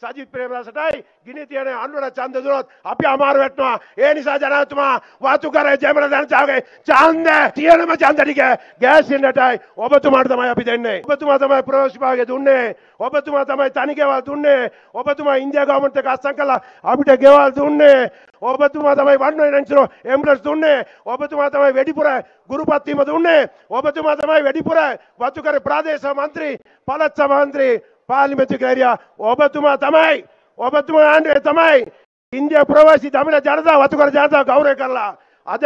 සජිත් ප්‍රේමදාසටයි ගිනි තියන අනුර ඡන්ද දුනොත් අපි අමාරු වෙටනවා. ඒ නිසා ජනාධිපතිතුමා වාතුකාරය ජයමල දනචාගේ ඡන්ද තියනම ඡන්ද ටික ගෑස් ඉන්නටයි ඔබතුමාට තමයි අපි දෙන්නේ. ඔබතුමා තමයි ප්‍රවේශ භාගය දුන්නේ. ඔබතුමා තමයි තනිකේවල් දුන්නේ. ඔබතුමා ඉන්දියා ගවර්න්මන්ට් එක අස්සම් කළා අපිට ගෙවල් දුන්නේ. ඔබතුමා තමයි වන් වේ නැන්සරෝ එම්බරස් දුන්නේ. ඔබතුමා තමයි වැඩිපුර ගුරුපත් වීම දුන්නේ. ඔබතුමා තමයි වැඩිපුර වාතුකාරය ප්‍රාදේශීය മന്ത്രി පළාත් සභා മന്ത്രി පාර්ලිමේන්තු කැරියා ඔබතුමා තමයි. ඔබතුමා ආණ්ඩුවේ තමයි ඉන්දියා ප්‍රවාසී දමිළ ජනතාව වතුකර ජනතාව ගෞරව කරලා අද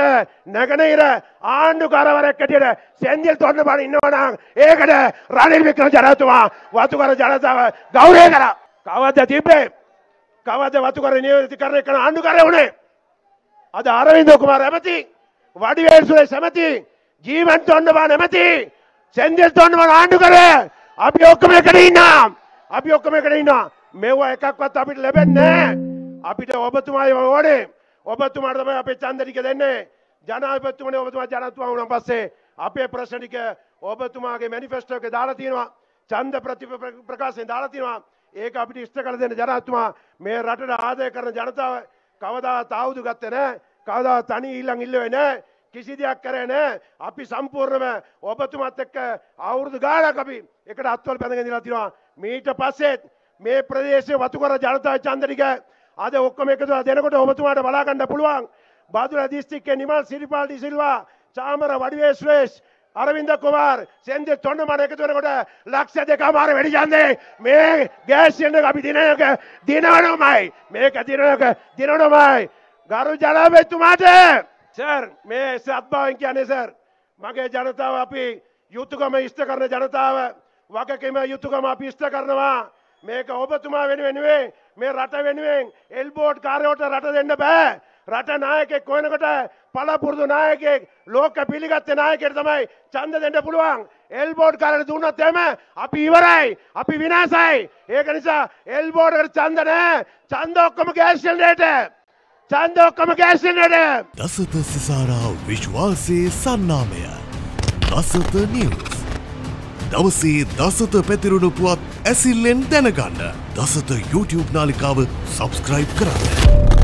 නැගෙනහිර ආණ්ඩුකාරවරයෙක් හැටියට සෙන්ජල් තොරණ බණ ඉන්නවනම් ඒකට රනිල් වික්‍රම ජනතුමා වතුකර ජනතාව ගෞරව කරා. කවද්ද තිබ්බේ? කවද්ද වතුකර නියෝජිතකරණය කරන ආණ්ඩුකාරය උනේ? අද අරවින්ද කුමාර ඇමති, වඩිවේල් සුරේෂ ඇමති, ජීවන් තොරණ බණ ඇමති, සෙන්ජල් තොරණ බණ ආණ්ඩුකාරය අපි ඔක්කොම එකට ඉන්නවා. අපි ඔක්කොම එකට ඉන්නවා. මේවා එකක්වත් අපිට ලැබෙන්නේ නැහැ. අපිට ඔබතුමායි ඕනේ. ඔබතුමාට තමයි අපේ ඡන්ද ටික දෙන්නේ. ජනාධිපතිතුමනේ ඔබතුමා ජනතුමා වුණාන් පස්සේ අපේ ප්‍රශ්න ටික ඔබතුමාගේ මැනිෆෙස්ටෝ එකේ දාලා තියෙනවා. ඡන්ද ප්‍රකාශයෙන් දාලා තියෙනවා. ඒක අපිට ඉෂ්ට කරලා දෙන්න ජනතුමා. මේ රටට ආදරය කරන ජනතාව කවදාවත් ආයුධ ගත්තේ නැහැ. කවදාවත් තනි ඊළඟ ඉල්ලුවේ නැහැ. කිසි දෙයක් කරේ නැහැ. අපි සම්පූර්ණව ඔබතුමාත් එක්ක අවුරුදු ගාණක් අපි එකට අත්වල බැඳගෙන ඉඳලා තිනවා. මීට පස්සෙත් මේ ප්‍රදේශයේ වතුකර ජනතා ඡන්ද ටික අද ඔක්කොම එකතුලා දෙනකොට ඔබතුමාට බලා ගන්න පුළුවන්. බාදුරා දිස්ත්‍රික්කයේ නිමල් සිරිපාල් ඩි සිල්වා, චාමර වඩිවේ ශ්‍රේෂ්, අරවින්ද කුමාර, සෙන්ජල් තොණ්ඩමන එකතු වෙනකොට ලක්ෂ 2.5 වැඩි ඡන්දේ මේ ගෑස් සිලින්ඩර් අපි දිනනමයි. මේක දිනනමයි. ගරු ජනාධිපතිතුමාට सर मैं सद्भाव क्या नहीं सर मगे जनता वापी युद्ध का मैं इष्ट करने जनता वाके के मैं युद्ध का मापी इष्ट करने वा मैं का ओबे तुम्हारे वेन वेन वें मैं राता वेन वें एल्बोट कार्य उठा राता देने बे राता नायक एक कोई न कोटा पाला पुर्दु नायक एक लोग कपीली का तेनायक एक तमाई चंद देने पुलवांग एल्बोट कार्य दूना तेमे आप इवर आए आप विनाश आए एक निशा एल्बोट कर चंद है चंदो कम गैस जनरेट है चंदो कम गैस जनरेट दसत सिसारा विश्वासे सन्नामय दसत न्यूज़ दवसे दसत पेतिरुणु पुआत ऐसी लेन देन गाना दसत YouTube नालिकाव सब्सक्राइब कराना।